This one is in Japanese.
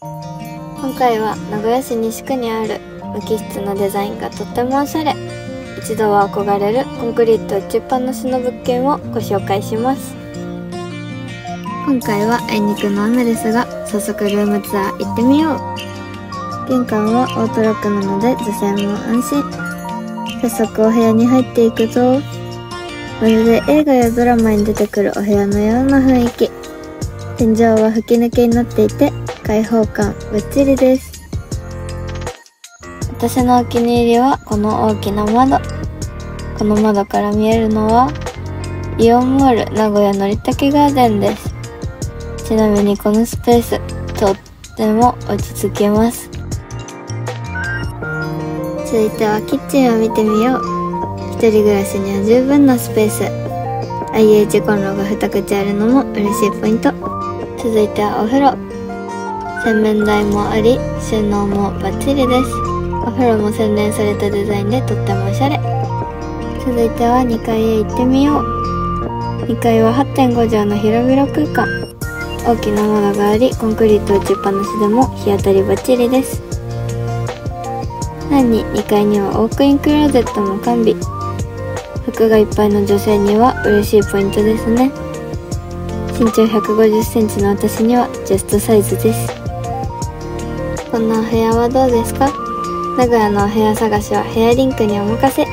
今回は名古屋市西区にある無機質のデザインがとってもおしゃれ、一度は憧れるコンクリート打ちっぱなしの物件をご紹介します。今回はあいにくの雨ですが、早速ルームツアー行ってみよう。玄関はオートロックなので女性も安心。早速お部屋に入っていくと、まるで映画やドラマに出てくるお部屋のような雰囲気。天井は吹き抜けになっていて開放感ぶっちりです。私のお気に入りはこの大きな窓。この窓から見えるのはイオンモール名古屋のりたけガーデンです。ちなみにこのスペース、とっても落ち着けます。続いてはキッチンを見てみよう。一人暮らしには十分なスペース。 IH コンロが2口あるのも嬉しいポイント。続いてはお風呂。洗面台もあり収納もバッチリです。お風呂も洗練されたデザインでとってもおしゃれ。続いては2階へ行ってみよう。2階は 8.5 畳の広々空間。大きなものがありコンクリート打ちっぱなしでも日当たりバッチリです。さらに2階にはウォークインクローゼットも完備。服がいっぱいの女性には嬉しいポイントですね。身長 150cm の私にはジャストサイズです。こんなお部屋はどうですか？名古屋のお部屋探しはヘアリンクにお任せ。